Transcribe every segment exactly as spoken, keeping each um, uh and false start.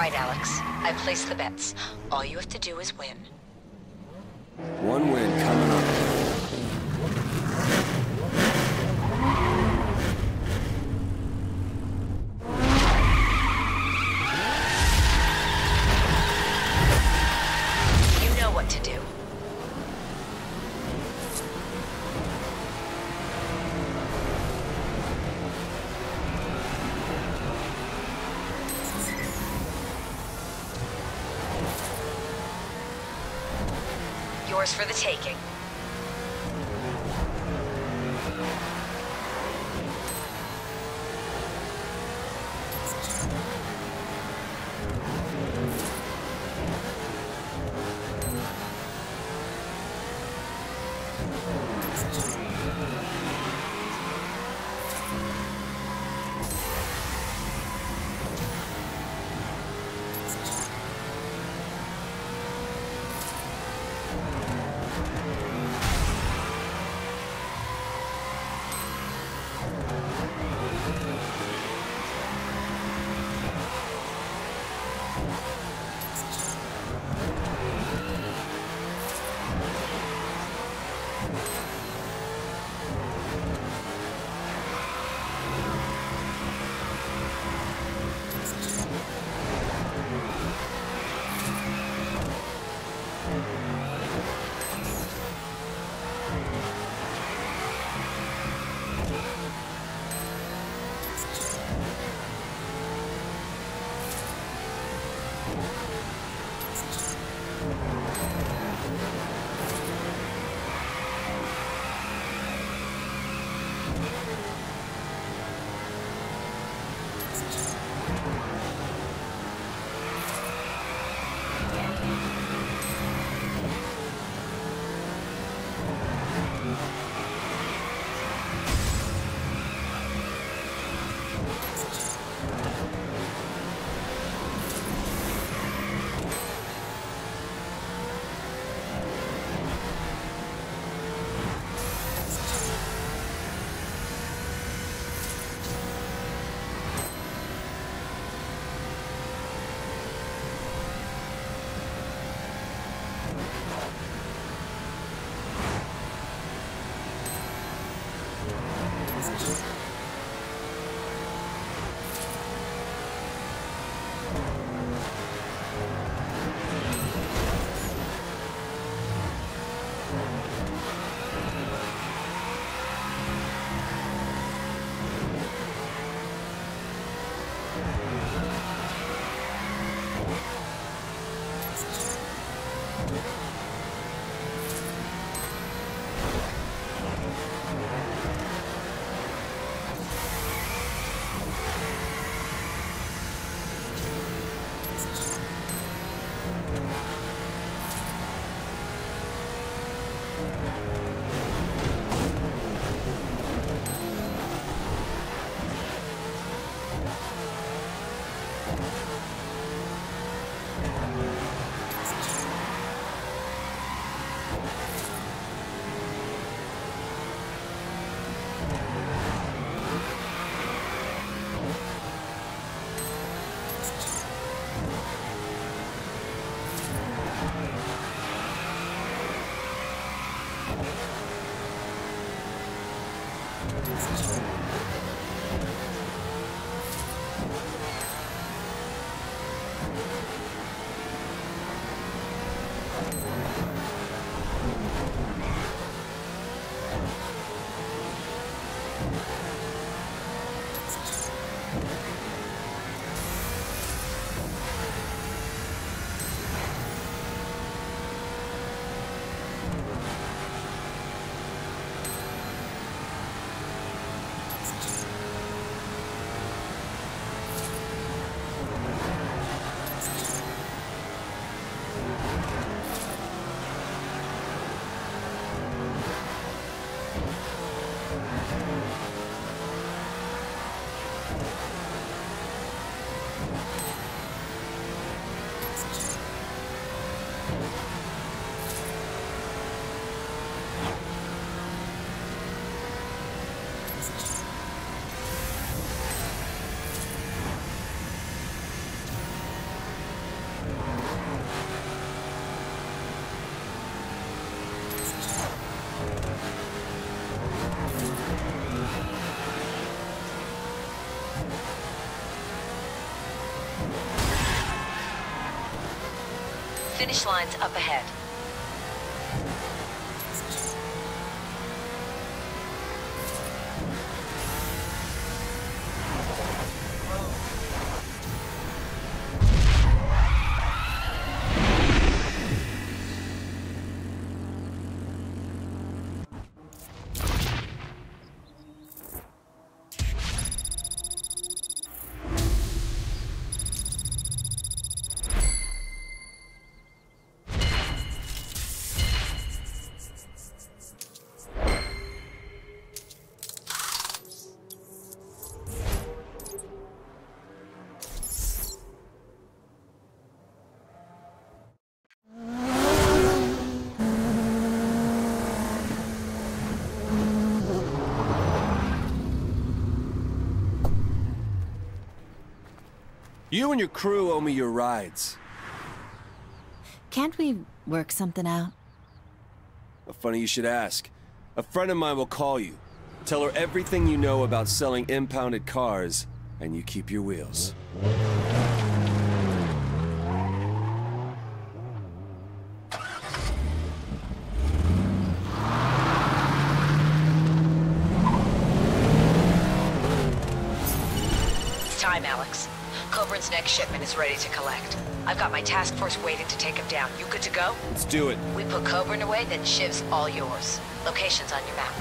right, Alex. I placed the bets. All you have to do is win. One win coming up. You know what to do. Yours for the taking. finish line's up ahead. You and your crew owe me your rides. Can't we work something out? Well, funny you should ask. A friend of mine will call you. Tell her everything you know about selling impounded cars, and you keep your wheels. It's time, Alex. Coburn's next shipment is ready to collect. I've got my task force waiting to take him down. You good to go? Let's do it. We put Coburn away, then Shiv's all yours. Location's on your map.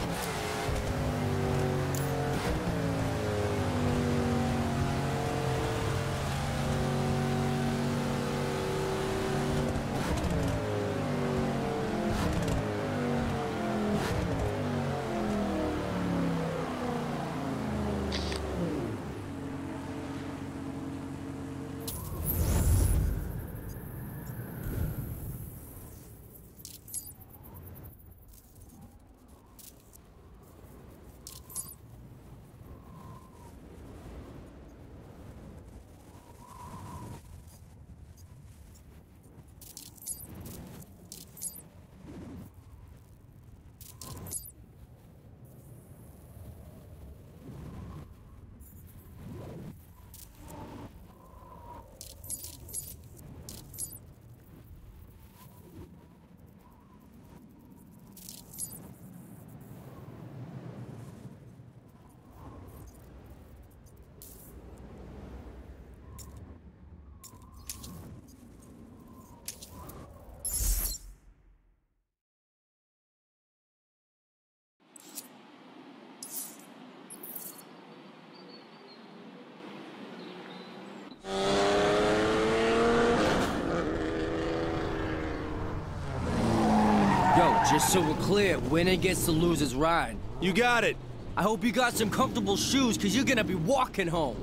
Just so we're clear, winner gets to lose his ride. You got it. I hope you got some comfortable shoes, because you're gonna be walking home.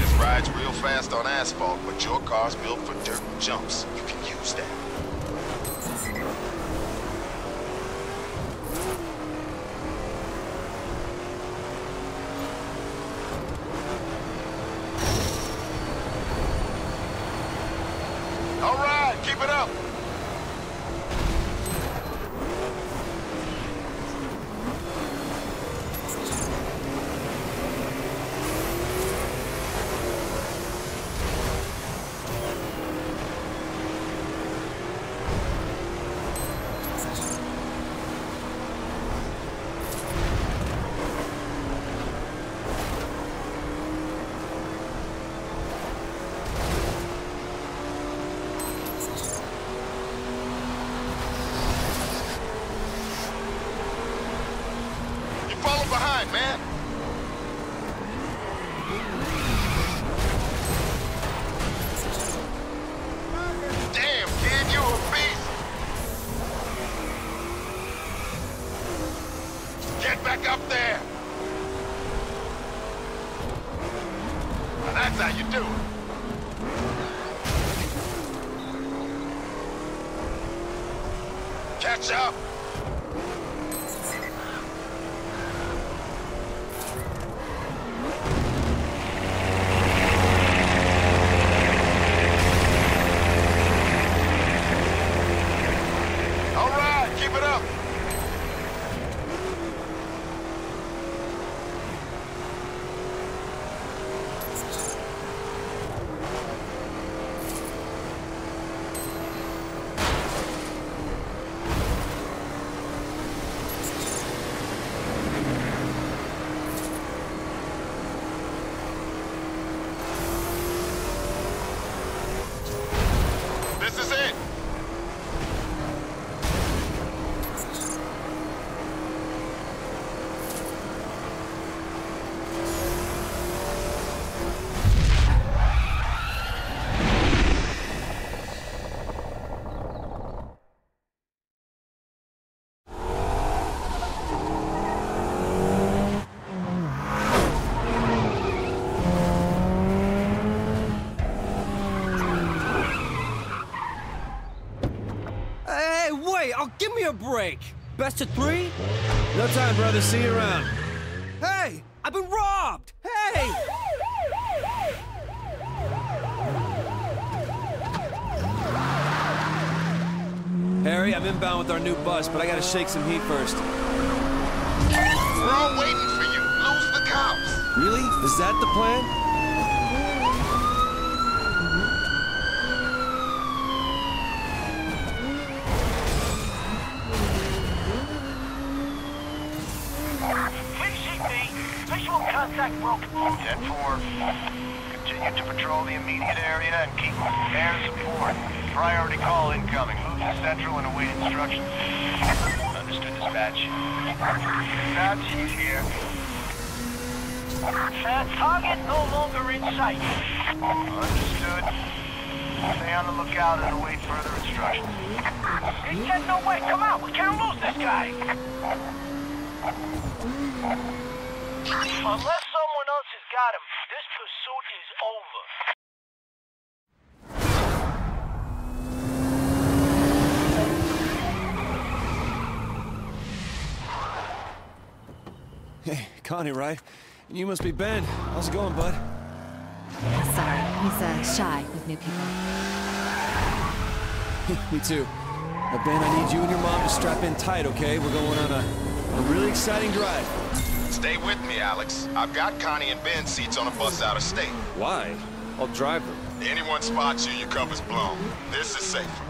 This ride's real fast on asphalt, but your car's built for dirt and jumps. You can use that. Hey, wait! Oh, give me a break! Best of three? No time, brother. See you around. Hey! I've been robbed! Hey! Harry, I'm inbound with our new bus, but I gotta shake some heat first. We're all waiting for you. Lose the cops! Really? Is that the plan? ten four, continue to patrol the immediate area and keep air support. Priority call incoming. Move to Central and await instructions. Understood, dispatch. Dispatch, he's here. That target no longer in sight. Understood. Stay on the lookout and await further instructions. He's getting no way. Come out, we can't lose this guy. Unless someone else has got him, this pursuit is over. Hey, Connie, right? You must be Ben. How's it going, bud? Sorry, he's uh, shy with new people. Me too. Now, Ben, I need you and your mom to strap in tight, okay? We're going on a, a really exciting drive. Stay with me, Alex. I've got Connie and Ben seats on a bus out of state. Why? I'll drive them. Anyone spots you, your cover's blown. This is safer.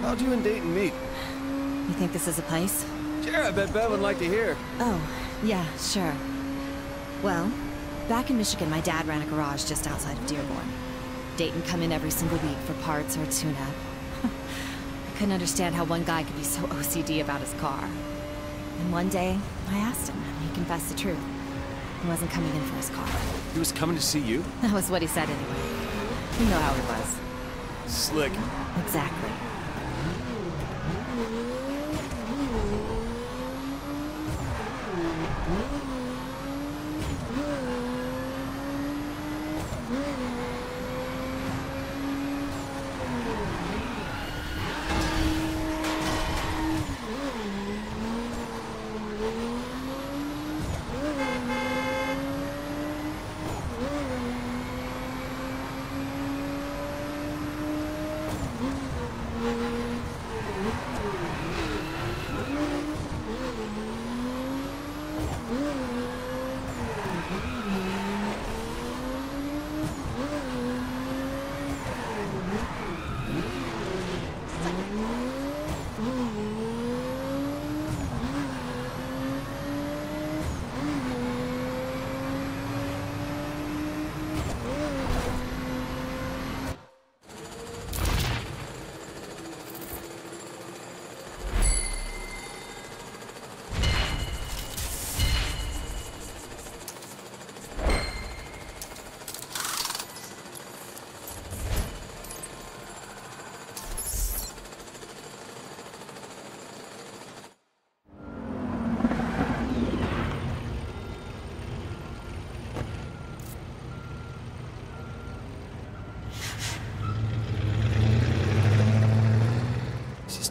How'd you and Dayton meet? You think this is a place? Sure, I bet Ben would like to hear. Oh, yeah, sure. Well, back in Michigan, my dad ran a garage just outside of Dearborn. Dayton come in every single week for parts or a tune-up. I couldn't understand how one guy could be so O C D about his car. And one day, I asked him, and he confessed the truth. He wasn't coming in for his car. He was coming to see you? That was what he said anyway. You know how he was. Slick. Exactly.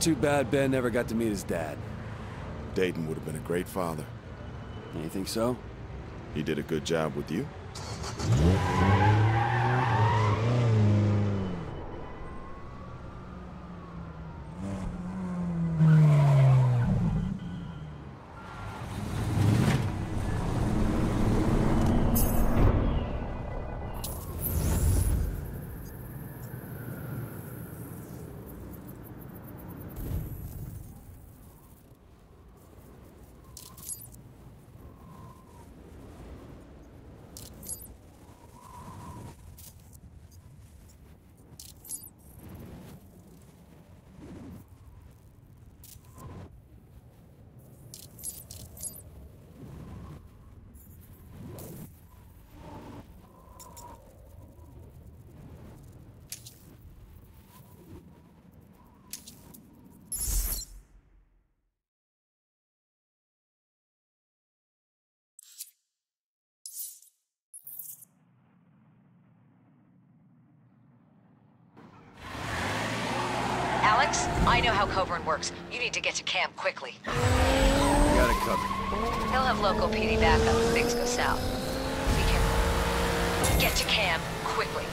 Too bad Ben never got to meet his dad. Dayton would have been a great father. You think so? He did a good job with you. Alex, I know how Coburn works. You need to get to camp quickly. We got it covered. He'll have local P D backup if things go south. Be careful. Get to camp quickly.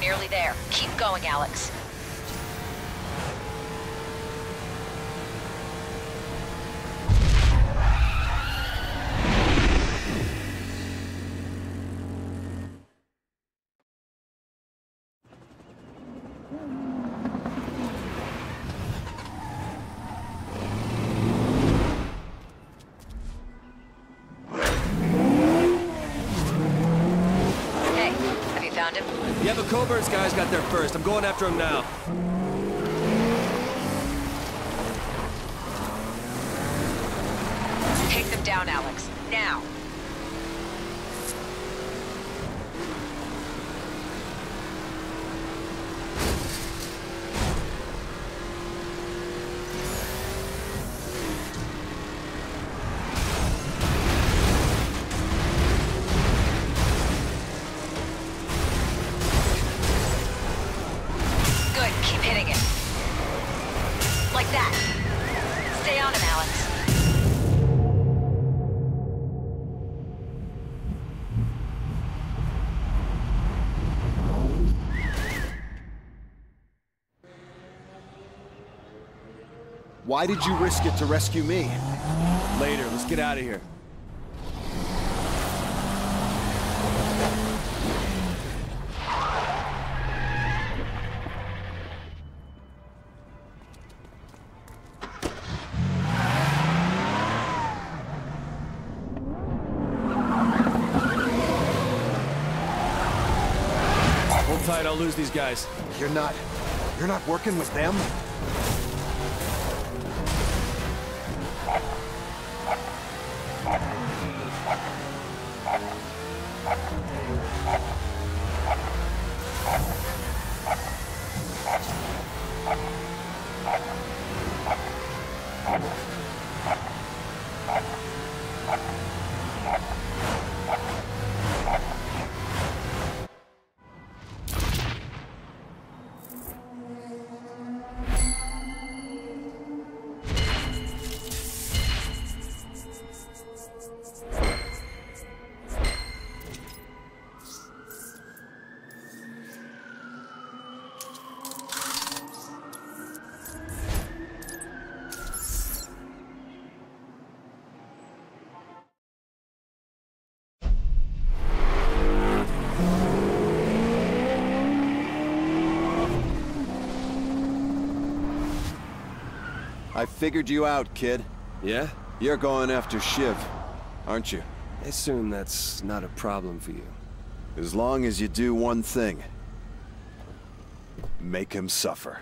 Nearly there. Keep going, Alex. Coburn's guys got there first. I'm going after him now. Take them down, Alex. Now. Why did you risk it to rescue me? Later, let's get out of here. Hold tight, I'll lose these guys. You're not... you're not working with them? I figured you out, kid. Yeah? You're going after Shiv, aren't you? I assume that's not a problem for you. As long as you do one thing. Make him suffer.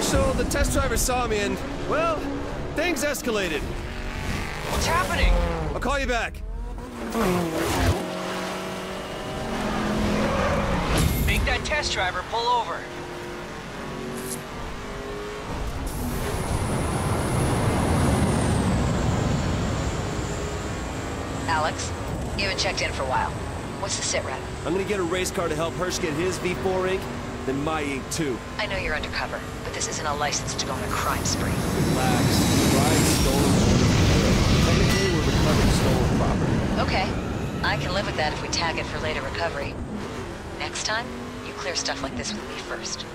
So the test driver saw me and, well, things escalated. What's happening? I'll call you back. Make that test driver pull over. Alex, you haven't checked in for a while. What's the sitrep? I'm gonna get a race car to help Hirsch get his V four ink, then my ink too. I know you're undercover. This isn't a license to go on a crime spree. Relax. Ride stolen property. Technically, we're recovering stolen property. Okay. I can live with that if we tag it for later recovery. Next time, you clear stuff like this with me first.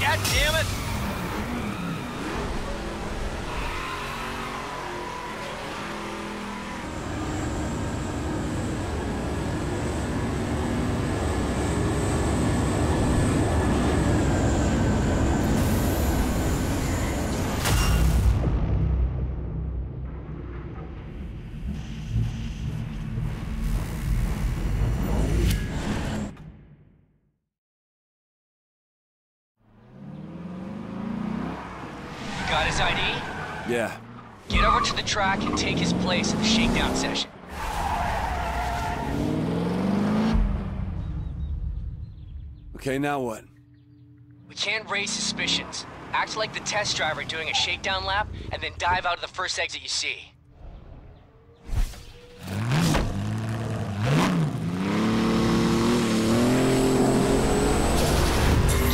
God damn it! Got his I D? Yeah. Get over to the track and take his place at the shakedown session. Okay, now what? We can't raise suspicions. Act like the test driver doing a shakedown lap, and then dive out of the first exit you see.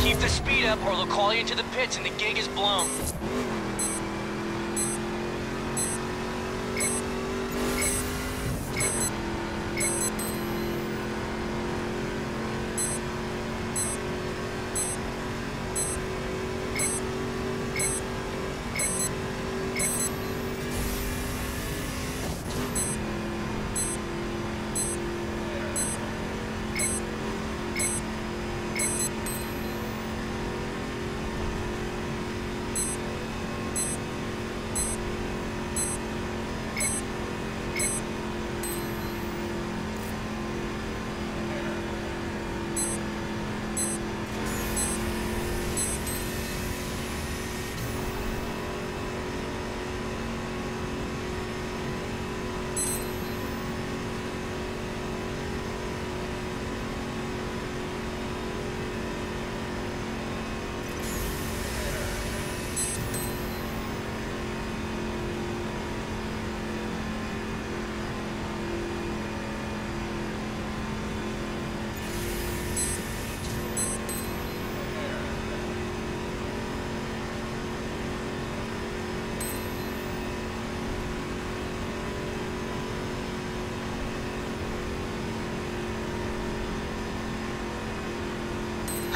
Keep the speed up or they'll call you into the pits and the gig is blown.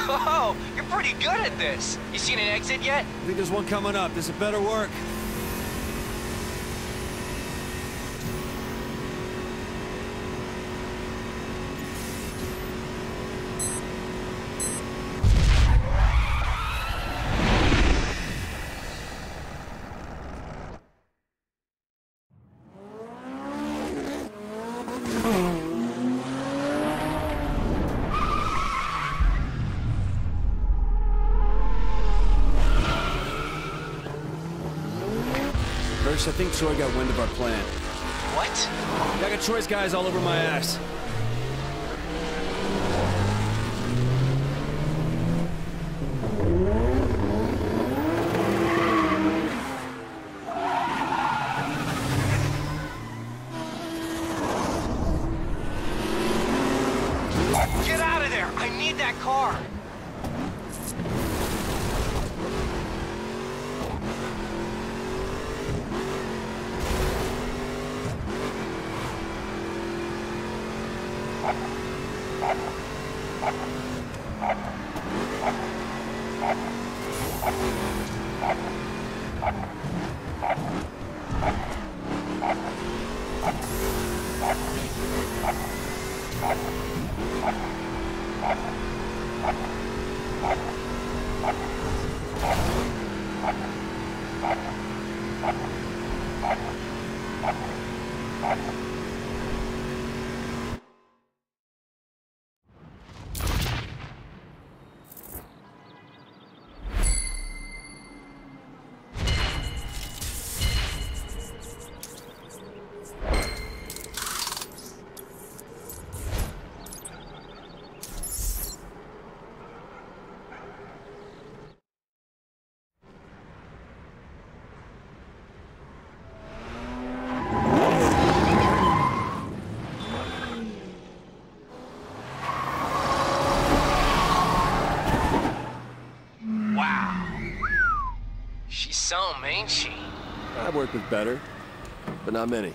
Whoa, you're pretty good at this. You seen an exit yet? I think there's one coming up. This had better work. Hirsch, I think Troy got wind of our plan. What? Yeah, I got Troy's guys all over my ass. Some, ain't she? I work with better, but not many.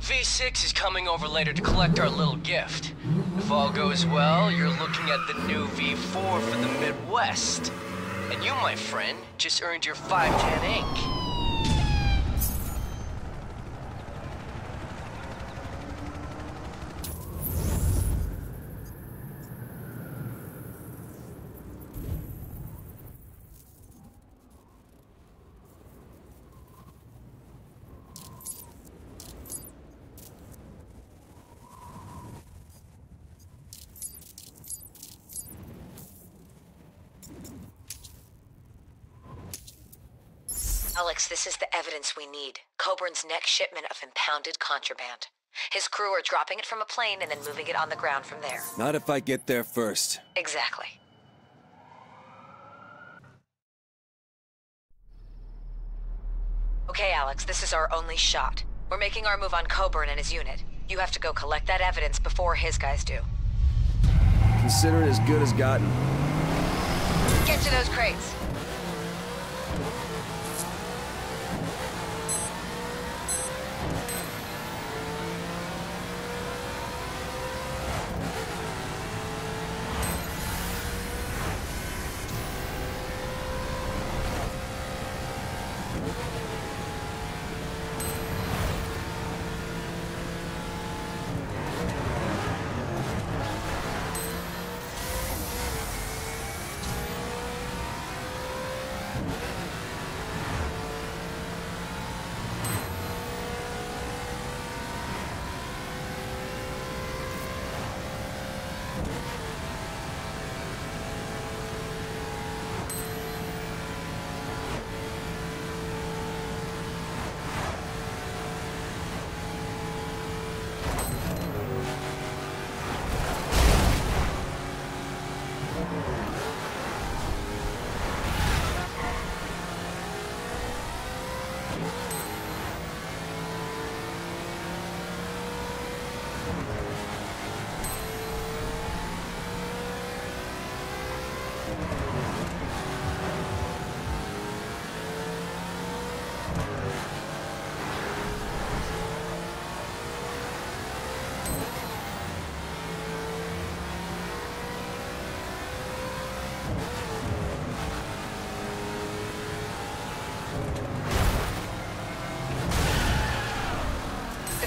V six is coming over later to collect our little gift. If all goes well, you're looking at the new V four for the Midwest. And you, my friend, just earned your five ten ink. Alex, this is the evidence we need. Coburn's next shipment of impounded contraband. His crew are dropping it from a plane and then moving it on the ground from there. Not if I get there first. Exactly. Okay, Alex, this is our only shot. We're making our move on Coburn and his unit. You have to go collect that evidence before his guys do. Consider it as good as gotten. Get to those crates.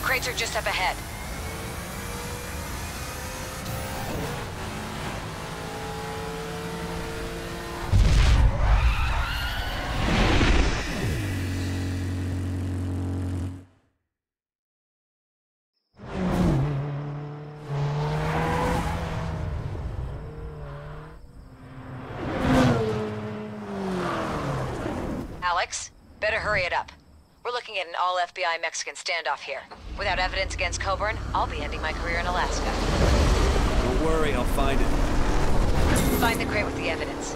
Crates are just up ahead. Alex, better hurry it up. We're looking at an all-F B I Mexican standoff here. Without evidence against Coburn, I'll be ending my career in Alaska. Don't worry, I'll find it. Find the crate with the evidence.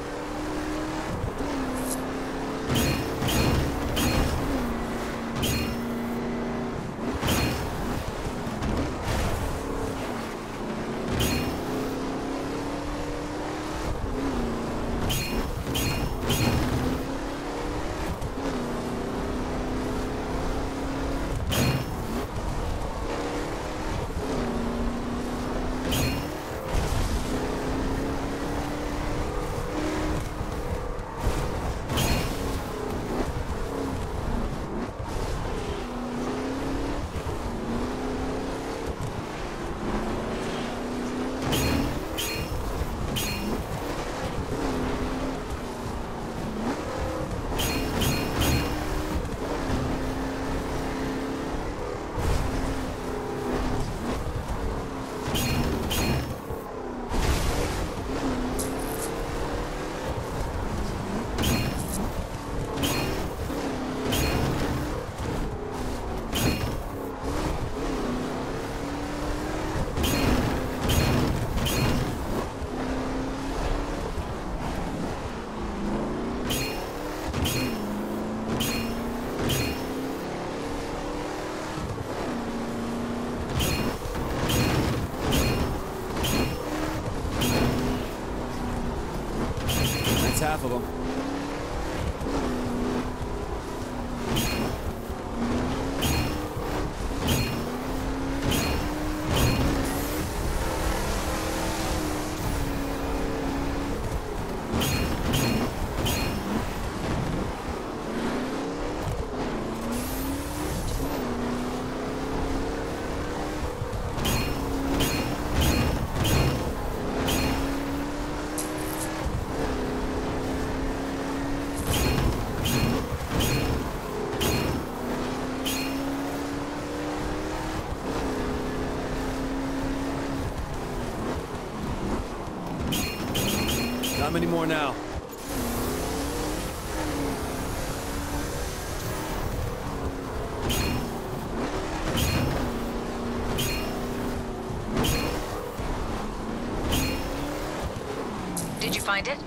Half of them. Many more now. Did you find it?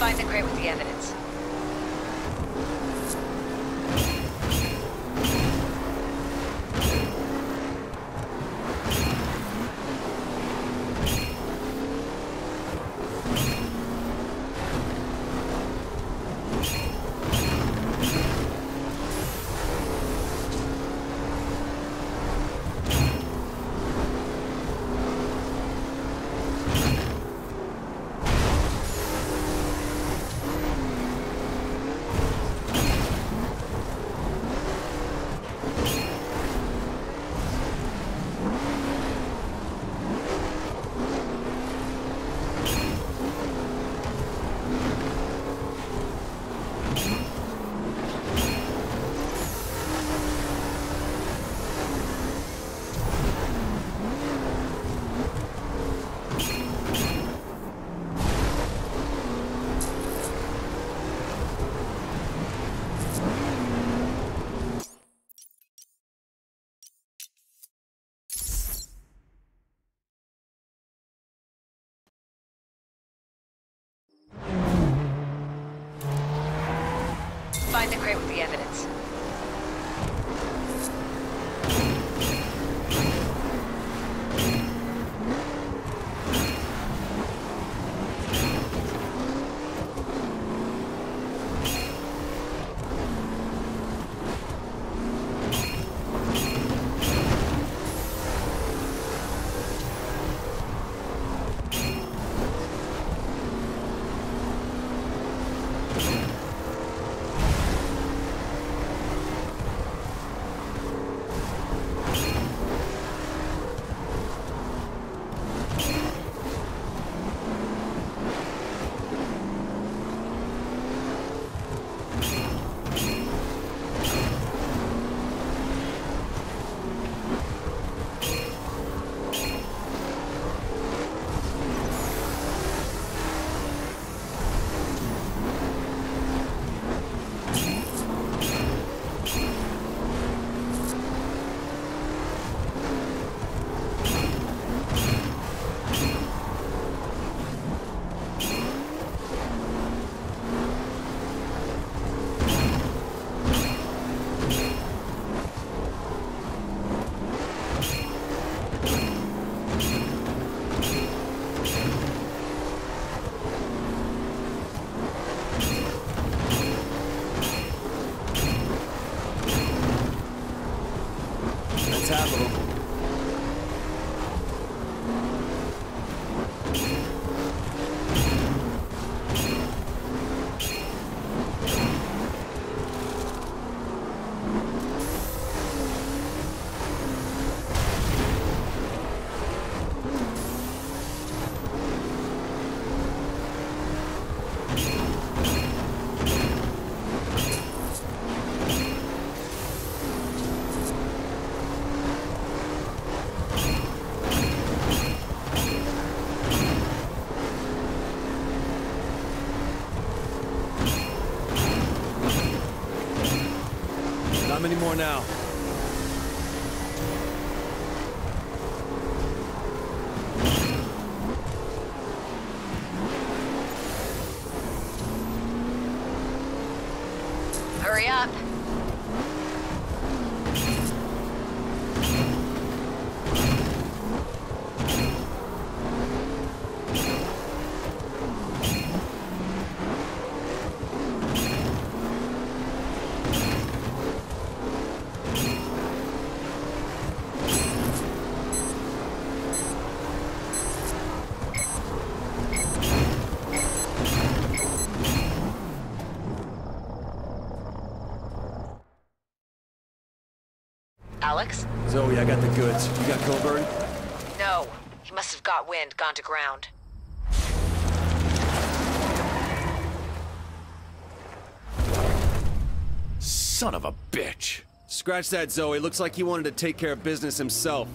Find the crate with the evidence. Find the crate with the evidence. Now. Hurry up. Alex? Zoe, I got the goods. You got Coburn? No. He must have got wind, gone to ground. Son of a bitch! Scratch that, Zoe. Looks like he wanted to take care of business himself.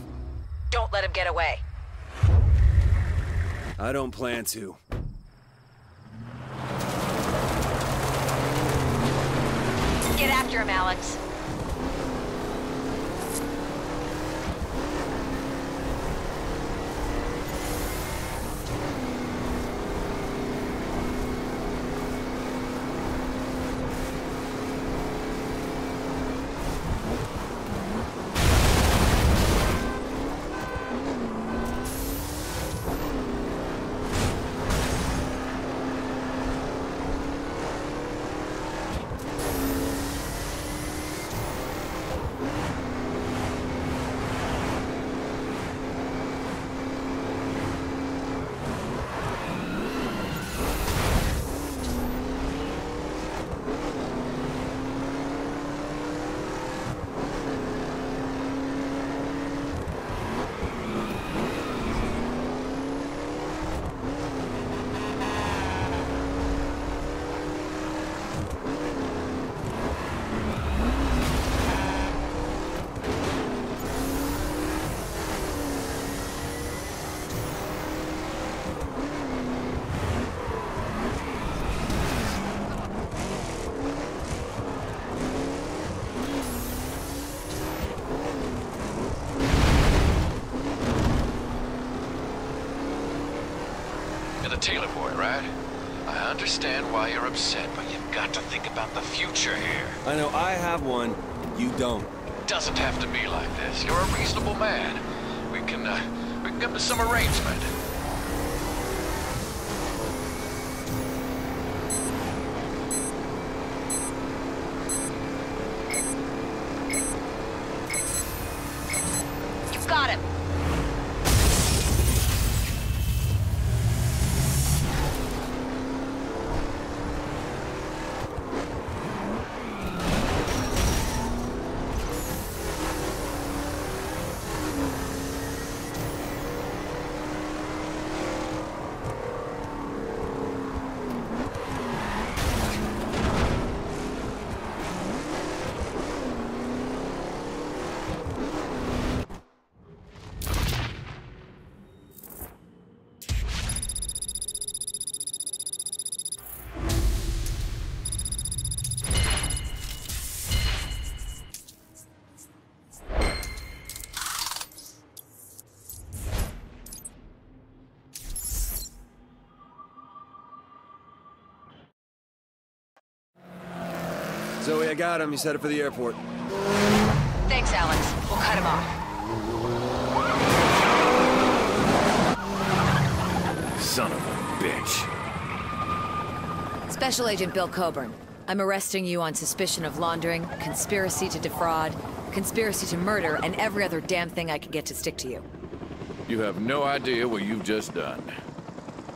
Don't let him get away. I don't plan to. Get after him, Alex. Taylor boy, right? I understand why you're upset, but you've got to think about the future here. I know I have one, you don't. Doesn't have to be like this. You're a reasonable man. We can, uh, we can come to some arrangement. Zoe, I got him. He's headed for the airport. Thanks, Alex. We'll cut him off. Son of a bitch. Special Agent Bill Coburn, I'm arresting you on suspicion of laundering, conspiracy to defraud, conspiracy to murder, and every other damn thing I can get to stick to you. You have no idea what you've just done.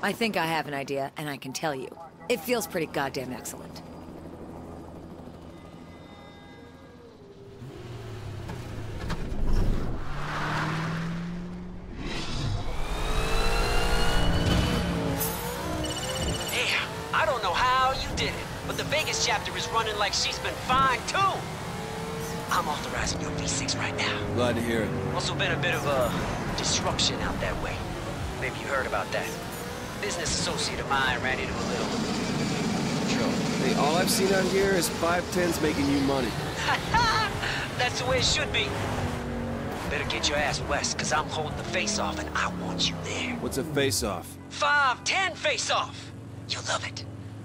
I think I have an idea, and I can tell you. It feels pretty goddamn excellent. I don't know how you did it, but the Vegas chapter is running like she's been fined too. I'm authorizing your V six right now. Glad to hear it. Also been a bit of a disruption out that way. Maybe you heard about that. Business associate of mine ran into a little trouble. Hey, all I've seen on here is five tens making you money. That's the way it should be. Better get your ass west, because I'm holding the face-off, and I want you there. What's a face-off? five ten face-off. You'll love it.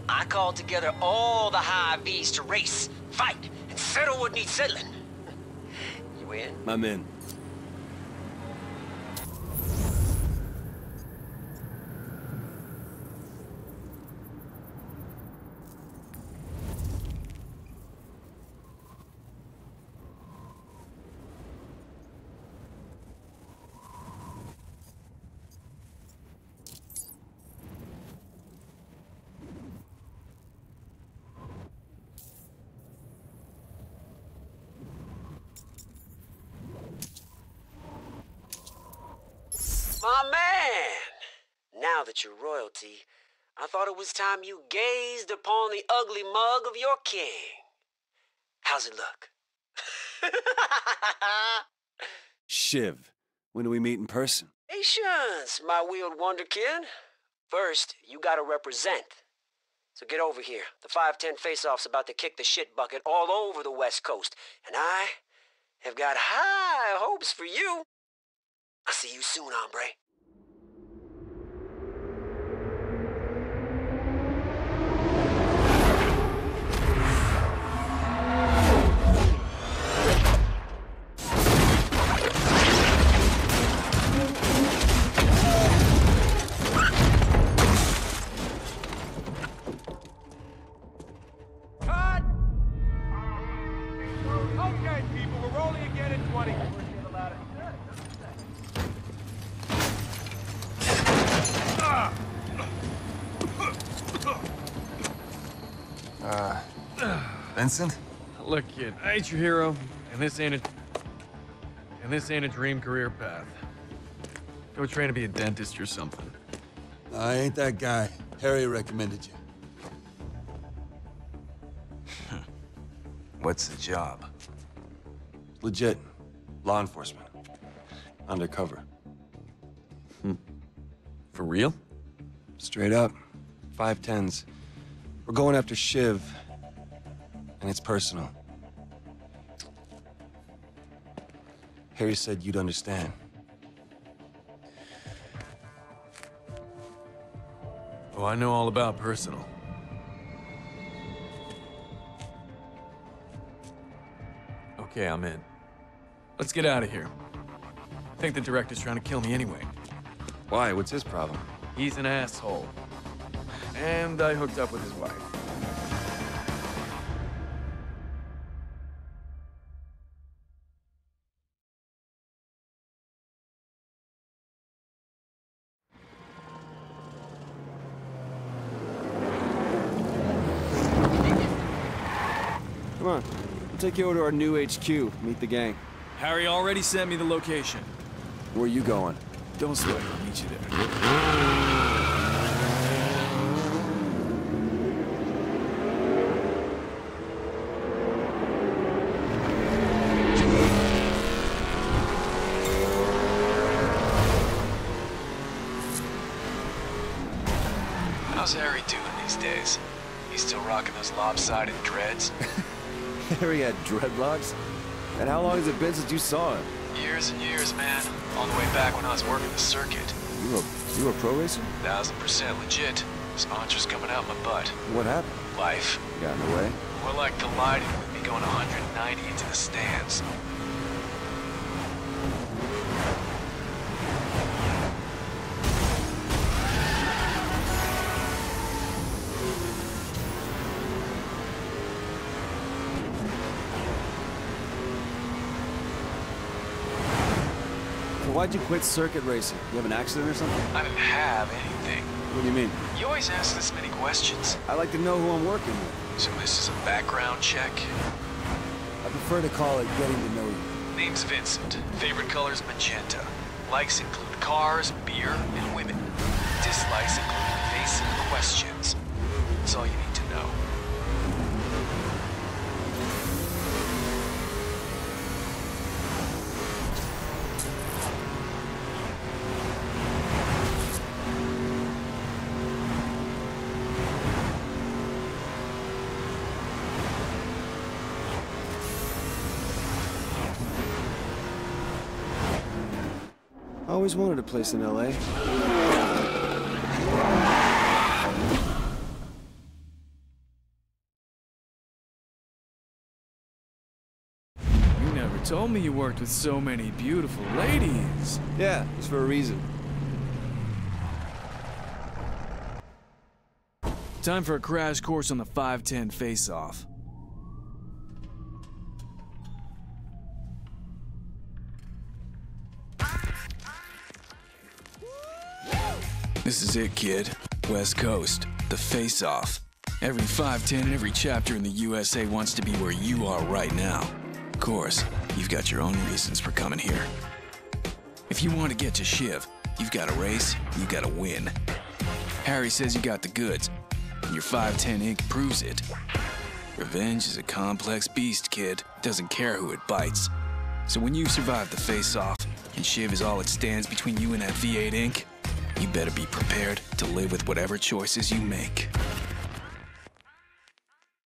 I called together all the high V's to race, fight, and settle what needs settling. You in? I'm in. My man! Now that you're royalty, I thought it was time you gazed upon the ugly mug of your king. How's it look? Shiv, when do we meet in person? Patience, my wheeled wonderkin. First, you gotta represent. So get over here. The five ten face-off's about to kick the shit bucket all over the West Coast, and I have got high hopes for you. I'll see you soon, hombre. Cut! Okay, people, we're rolling again in twenty. Uh, Vincent? Look, kid, I ain't your hero, and this ain't a... and this ain't a dream career path. Go try to be a dentist or something. No, I ain't that guy. Harry recommended you. What's the job? Legit. Law enforcement. Undercover. Hmm. For real? Straight up. five tens. We're going after Shiv, and it's personal. Harry said you'd understand. Oh, I know all about personal. Okay, I'm in. Let's get out of here. I think the director's trying to kill me anyway. Why? What's his problem? He's an asshole. And I hooked up with his wife. Come on, I'll take you over to our new H Q, meet the gang. Harry already sent me the location. Where are you going? Don't sweat, I'll meet you there. How's Harry doing these days? He's still rocking those lopsided dreads? Harry had dreadlocks? And how long has it been since you saw him? Years and years, man. All the way back when I was working the circuit. You were, you were a pro racer? Thousand percent legit. Sponsors coming out my butt. What happened? Life. You got in the way? More like colliding with me going one ninety into the stands. Why'd you quit circuit racing? You have an accident or something? I didn't have anything. What do you mean? You always ask this many questions. I like to know who I'm working with. So this is a background check? I prefer to call it getting to know you. Name's Vincent. Favorite color's magenta. Likes include cars, beer, and women. Dislikes include evasive questions. That's all you need to know. I always wanted a place in L A. Told me you worked with so many beautiful ladies. Yeah, it's for a reason. Time for a crash course on the five ten face-off. This is it, kid. West Coast, the face-off. Every five ten and every chapter in the U S A wants to be where you are right now. Of course. You've got your own reasons for coming here. If you want to get to Shiv, you've got to race, you've got to win. Harry says you got the goods, and your five ten Incorporated proves it. Revenge is a complex beast, kid. Doesn't care who it bites. So when you survive the face-off, and Shiv is all that stands between you and that V eight Incorporated, you better be prepared to live with whatever choices you make.